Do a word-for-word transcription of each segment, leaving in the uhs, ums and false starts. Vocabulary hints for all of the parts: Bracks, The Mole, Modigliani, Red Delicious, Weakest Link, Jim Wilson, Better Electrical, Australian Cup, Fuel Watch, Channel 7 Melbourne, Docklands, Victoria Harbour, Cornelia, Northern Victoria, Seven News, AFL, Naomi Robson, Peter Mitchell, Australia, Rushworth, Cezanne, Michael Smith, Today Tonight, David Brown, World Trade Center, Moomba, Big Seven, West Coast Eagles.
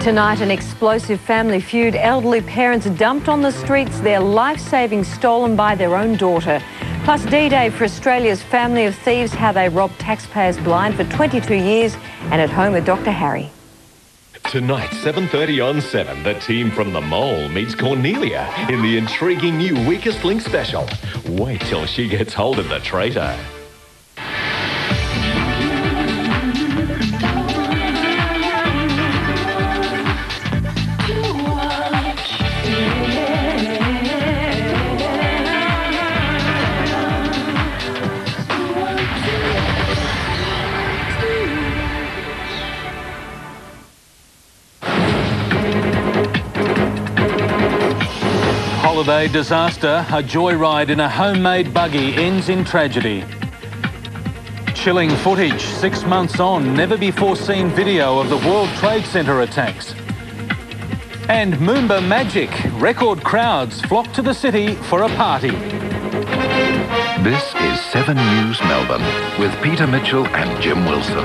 Tonight, an explosive family feud. Elderly parents dumped on the streets, their life savings stolen by their own daughter. Plus, D-Day for Australia's family of thieves, how they robbed taxpayers blind for twenty-two years, and at home with Doctor Harry. Tonight, seven thirty on seven, the team from The Mole meets Cornelia in the intriguing new Weakest Link special. Wait till she gets hold of the traitor. Holiday disaster, a joyride in a homemade buggy ends in tragedy. Chilling footage, six months on, never before seen video of the World Trade Center attacks. And Moomba magic, record crowds flock to the city for a party. This is Seven News Melbourne with Peter Mitchell and Jim Wilson.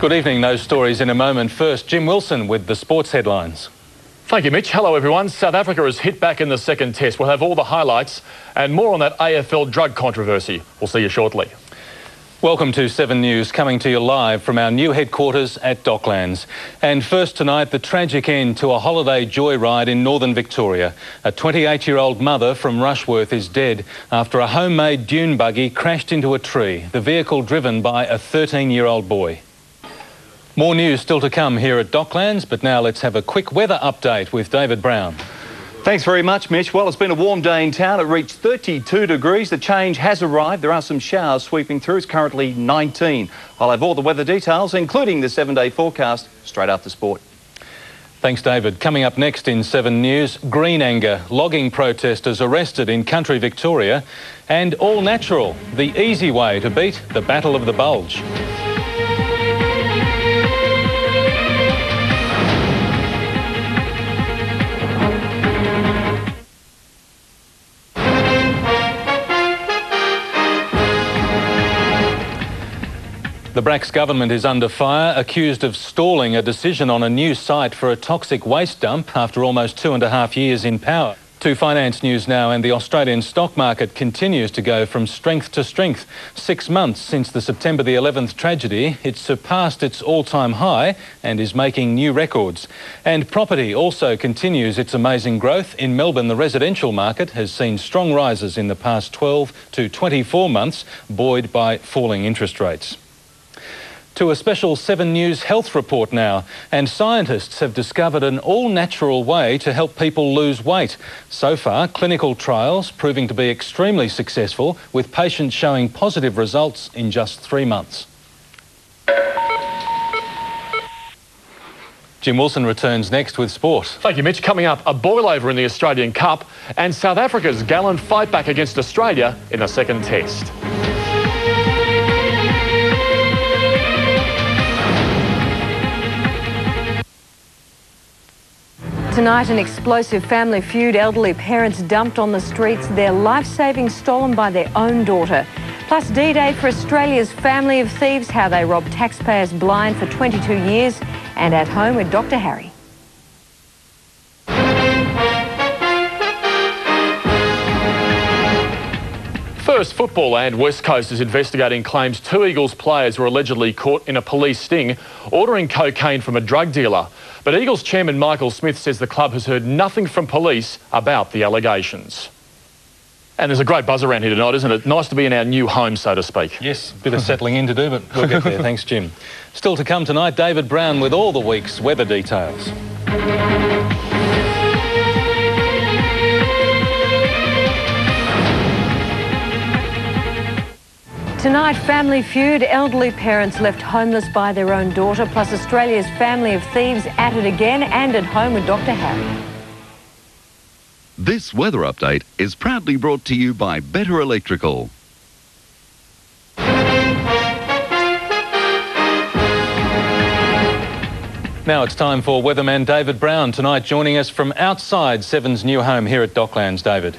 Good evening, those stories in a moment. First, Jim Wilson with the sports headlines. Thank you, Mitch. Hello, everyone. South Africa has hit back in the second test. We'll have all the highlights and more on that A F L drug controversy. We'll see you shortly. Welcome to Seven News, coming to you live from our new headquarters at Docklands. And first tonight, the tragic end to a holiday joyride in northern Victoria. A twenty-eight-year-old mother from Rushworth is dead after a homemade dune buggy crashed into a tree, the vehicle driven by a thirteen-year-old boy. More news still to come here at Docklands, but now let's have a quick weather update with David Brown. Thanks very much, Mitch. Well, it's been a warm day in town. It reached thirty-two degrees. The change has arrived. There are some showers sweeping through. It's currently nineteen. I'll have all the weather details, including the seven-day forecast, straight after sport. Thanks, David. Coming up next in Seven News, green anger, logging protesters arrested in country Victoria, and all natural, the easy way to beat the Battle of the Bulge. The Bracks government is under fire, accused of stalling a decision on a new site for a toxic waste dump after almost two and a half years in power. To finance news now, and the Australian stock market continues to go from strength to strength. Six months since the September the eleventh tragedy, it surpassed its all-time high and is making new records. And property also continues its amazing growth. In Melbourne, the residential market has seen strong rises in the past twelve to twenty-four months, buoyed by falling interest rates. To a special Seven News health report now, and scientists have discovered an all-natural way to help people lose weight. So far, clinical trials proving to be extremely successful, with patients showing positive results in just three months. Jim Wilson returns next with sport. Thank you, Mitch. Coming up, a boilover in the Australian Cup and South Africa's gallant fight back against Australia in the second test. Tonight, an explosive family feud. Elderly parents dumped on the streets, their life savings stolen by their own daughter. Plus, D-Day for Australia's family of thieves, how they robbed taxpayers blind for twenty-two years, and at home with Doctor Harry. First, football, and West Coast is investigating claims two Eagles players were allegedly caught in a police sting ordering cocaine from a drug dealer. But Eagles chairman Michael Smith says the club has heard nothing from police about the allegations. And there's a great buzz around here tonight, isn't it? Nice to be in our new home, so to speak. Yes, a bit of settling in to do, but we'll get there. Thanks, Jim. Still to come tonight, David Brown with all the week's weather details. Tonight, family feud, elderly parents left homeless by their own daughter, plus Australia's family of thieves at it again, and at home with Doctor Harry. This weather update is proudly brought to you by Better Electrical. Now it's time for weatherman David Brown, tonight joining us from outside Seven's new home here at Docklands. David.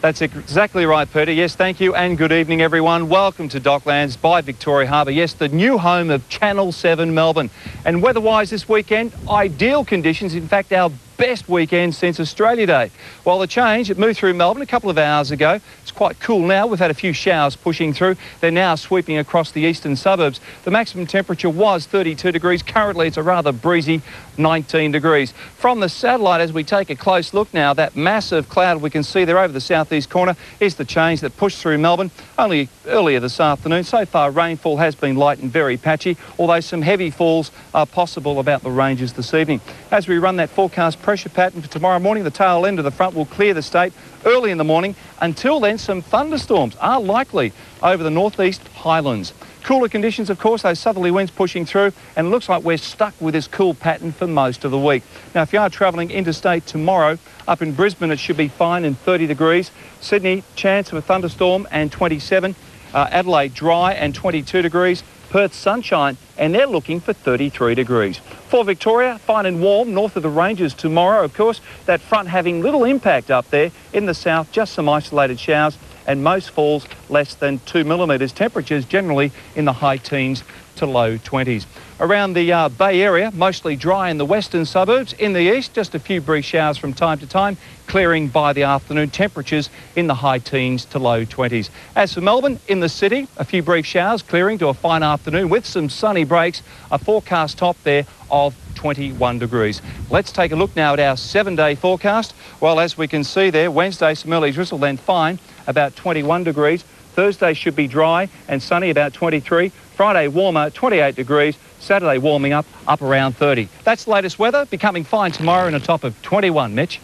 That's exactly right, Peter. Yes, thank you, and good evening, everyone. Welcome to Docklands by Victoria Harbour. Yes, the new home of Channel seven Melbourne. And weather-wise this weekend, ideal conditions. In fact, our best weekend since Australia Day. While the change, it moved through Melbourne a couple of hours ago. It's quite cool now. We've had a few showers pushing through. They're now sweeping across the eastern suburbs. The maximum temperature was thirty-two degrees. Currently, it's a rather breezy nineteen degrees. From the satellite, as we take a close look now, that massive cloud we can see there over the southeast corner is the change that pushed through Melbourne only earlier this afternoon. So far, rainfall has been light and very patchy, although some heavy falls are possible about the ranges this evening. As we run that forecast pressure pattern for tomorrow morning, the tail end of the front will clear the state early in the morning. Until then, some thunderstorms are likely over the northeast highlands. Cooler conditions, of course, those southerly winds pushing through, and it looks like we're stuck with this cool pattern for most of the week. Now, if you are travelling interstate tomorrow, up in Brisbane it should be fine and thirty degrees. Sydney, chance of a thunderstorm and twenty-seven. Uh, Adelaide, dry and twenty-two degrees. Perth, sunshine, and they're looking for thirty-three degrees. For Victoria, fine and warm north of the ranges tomorrow, of course. That front having little impact up there. In the south, just some isolated showers and most falls less than two millimetres. Temperatures generally in the high teens to low twenties. Around the uh, Bay Area, mostly dry in the western suburbs. In the east, just a few brief showers from time to time, clearing by the afternoon. Temperatures in the high teens to low twenties. As for Melbourne, in the city, a few brief showers, clearing to a fine afternoon with some sunny breaks. A forecast top there of twenty-one degrees. Let's take a look now at our seven-day forecast. Well, as we can see there, Wednesday, some early drizzle, then fine, about twenty-one degrees. Thursday should be dry and sunny, about twenty-three. Friday warmer, twenty-eight degrees. Saturday warming up, up around thirty. That's the latest weather, becoming fine tomorrow in a top of twenty-one, Mitch.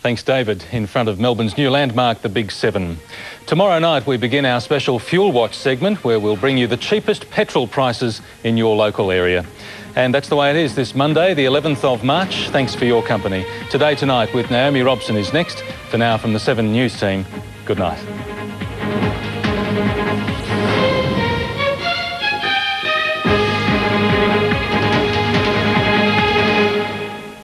Thanks, David. In front of Melbourne's new landmark, the Big Seven. Tomorrow night we begin our special Fuel Watch segment where we'll bring you the cheapest petrol prices in your local area. And that's the way it is this Monday, the eleventh of March. Thanks for your company. Today Tonight with Naomi Robson is next. For now, from the Seven News team, good night.